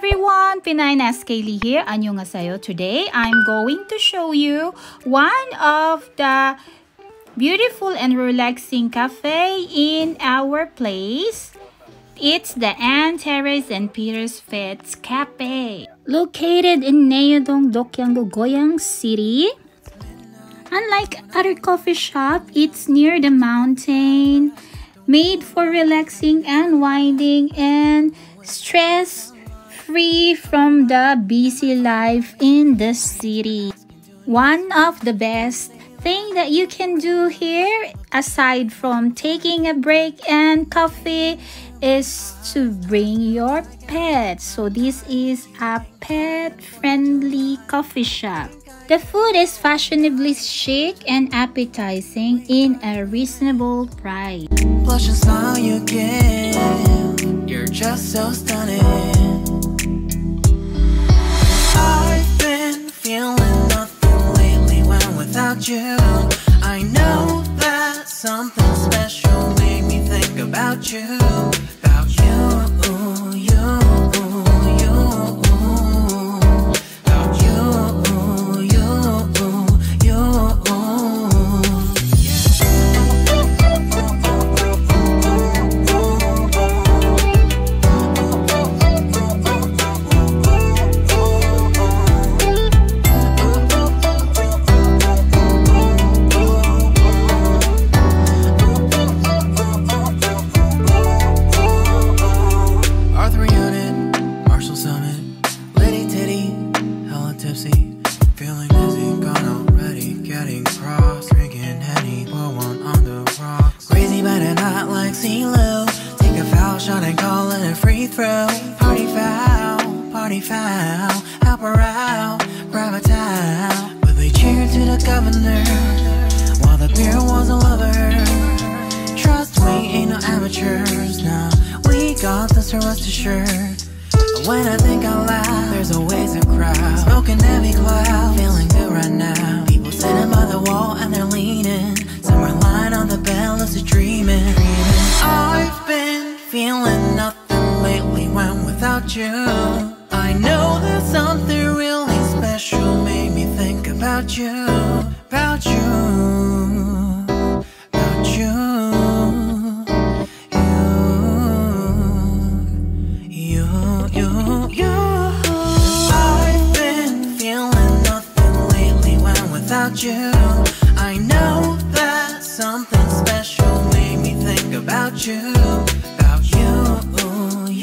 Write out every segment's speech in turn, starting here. everyone, Pinay In SK Lee here. 안녕하세요. Today I'm going to show you one of the beautiful and relaxing cafe in our place. It's the Ann Terrace and Peter's Fit's Cafe, located in Neyudong Deukyanggu, Goyang City. Unlike other coffee shop, it's near the mountain, made for relaxing and winding and stress free from the busy life in the city. One of the best thing that you can do here, aside from taking a break and coffee, is to bring your pets. So this is a pet friendly coffee shop. The food is fashionably chic and appetizing in a reasonable price. Blushes all you get, you're just so stunning. I've been feeling nothing lately when without you. I know that something special made me think about you. About you, you. Foul, help her out, grab a towel. But they cheered to the governor while the beer was a lover. Trust we ain't no amateurs, nah. We got this, rest assured. When I think out loud, there's always a crowd. Smoking heavy cloud, feeling good right now. People sitting by the wall and they're leaning. Some are lying on the bed, lucid dreaming. I've been feeling nothing lately when without you. I know that something really special made me think about you, about you, about you, you, you, you. I've been feeling nothing lately when without you. I know that something special made me think about you, about you, you.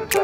You,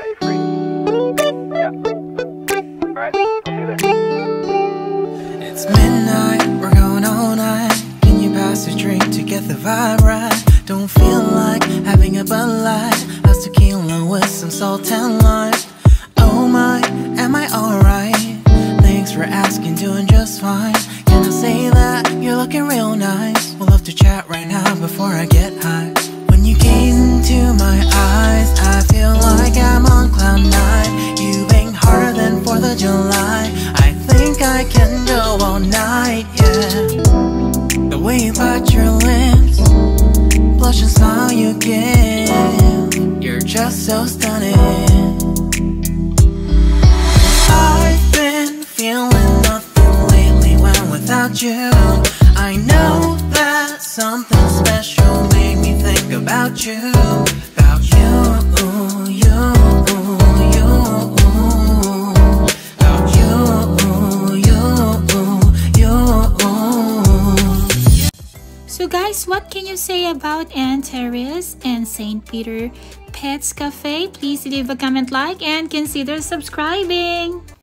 I know that something special made me think about you, about you, So guys, what can you say about Ann Terrace and St. Peter Pets Cafe? Please leave a comment, like, and consider subscribing.